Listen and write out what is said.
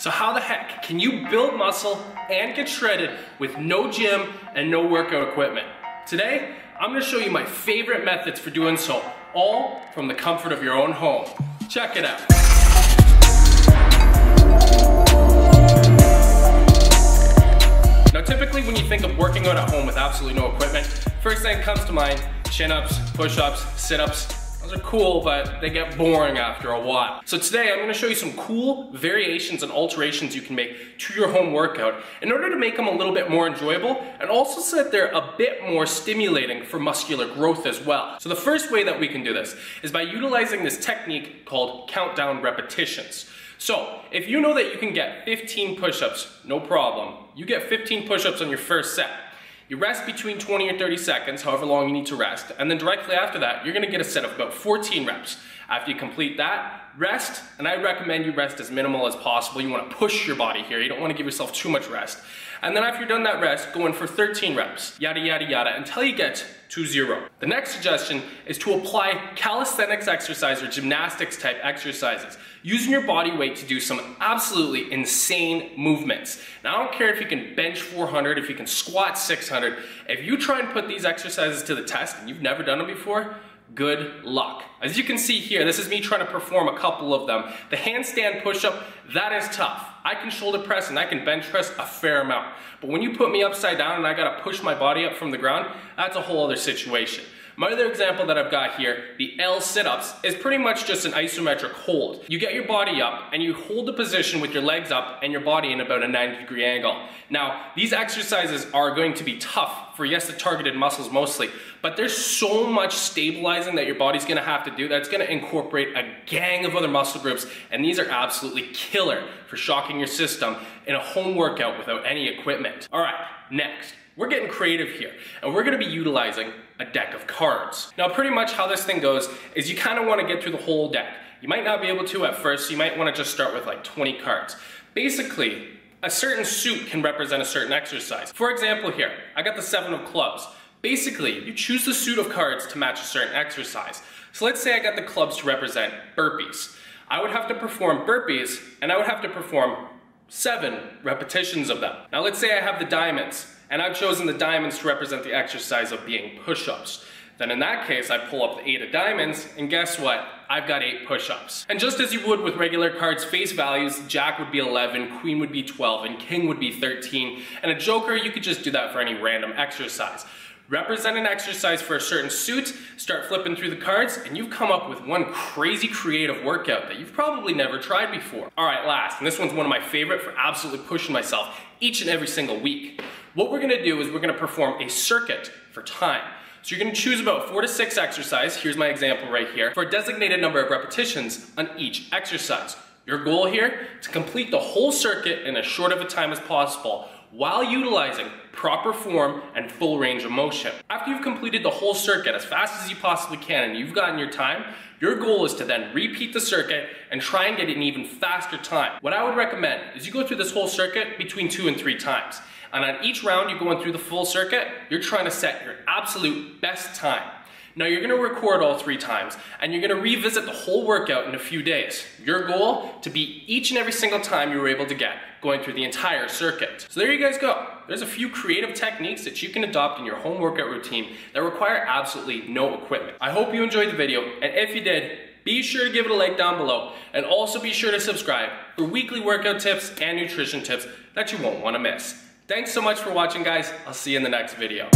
So how the heck can you build muscle and get shredded with no gym and no workout equipment? Today, I'm gonna show you my favorite methods for doing so, all from the comfort of your own home. Check it out. Now typically when you think of working out at home with absolutely no equipment, first thing that comes to mind, chin-ups, push-ups, sit-ups. Those are cool, but they get boring after a while. So today I'm gonna show you some cool variations and alterations you can make to your home workout in order to make them a little bit more enjoyable and also so that they're a bit more stimulating for muscular growth as well. So the first way that we can do this is by utilizing this technique called countdown repetitions. So, if you know that you can get 15 push-ups, no problem. You get 15 push-ups on your first set. You rest between 20 or 30 seconds, however long you need to rest, and then directly after that, you're gonna get a set of about 14 reps. After you complete that, rest, and I recommend you rest as minimal as possible. You wanna push your body here. You don't wanna give yourself too much rest. And then after you're done that rest, go in for 13 reps, yada, yada, yada, until you get to 0. The next suggestion is to apply calisthenics exercise or gymnastics type exercises, using your body weight to do some absolutely insane movements. Now, I don't care if you can bench 400, if you can squat 600, if you try and put these exercises to the test and you've never done them before, good luck. As you can see here, this is me trying to perform a couple of them. The handstand push-up, that is tough. I can shoulder press and I can bench press a fair amount. But when you put me upside down and I gotta push my body up from the ground, that's a whole other situation. My other example that I've got here, the L sit-ups, is pretty much just an isometric hold. You get your body up and you hold the position with your legs up and your body in about a 90-degree angle. Now, these exercises are going to be tough for, yes, the targeted muscles mostly, but there's so much stabilizing that your body's gonna have to do that's gonna incorporate a gang of other muscle groups, and these are absolutely killer for shocking your system in a home workout without any equipment. All right, next. We're getting creative here, and we're gonna be utilizing a deck of cards. Now, pretty much how this thing goes is you kinda wanna get through the whole deck. You might not be able to at first, so you might wanna just start with like 20 cards. Basically, a certain suit can represent a certain exercise. For example here, I got the 7 of clubs. Basically, you choose the suit of cards to match a certain exercise. So let's say I got the clubs to represent burpees. I would have to perform burpees, and I would have to perform 7 repetitions of them. Now let's say I have the diamonds, and I've chosen the diamonds to represent the exercise of being push-ups. Then in that case, I pull up the 8 of diamonds, and guess what? I've got 8 push-ups. And just as you would with regular cards' face values, Jack would be 11, Queen would be 12, and King would be 13, and a Joker, you could just do that for any random exercise. Represent an exercise for a certain suit, start flipping through the cards, and you've come up with one crazy creative workout that you've probably never tried before. All right, last, and this one's one of my favorite for absolutely pushing myself each and every single week. What we're gonna do is we're gonna perform a circuit for time. So you're gonna choose about 4 to 6 exercises, here's my example right here, for a designated number of repetitions on each exercise. Your goal here, to complete the whole circuit in as short of a time as possible, while utilizing proper form and full range of motion. After you've completed the whole circuit as fast as you possibly can and you've gotten your time, your goal is to then repeat the circuit and try and get an even faster time. What I would recommend is you go through this whole circuit between 2 and 3 times. And on each round you're going through the full circuit, you're trying to set your absolute best time. Now you're gonna record all 3 times and you're gonna revisit the whole workout in a few days. Your goal, to beat each and every single time you were able to get, going through the entire circuit. So there you guys go. There's a few creative techniques that you can adopt in your home workout routine that require absolutely no equipment. I hope you enjoyed the video, and if you did, be sure to give it a like down below, and also be sure to subscribe for weekly workout tips and nutrition tips that you won't wanna miss. Thanks so much for watching, guys. I'll see you in the next video.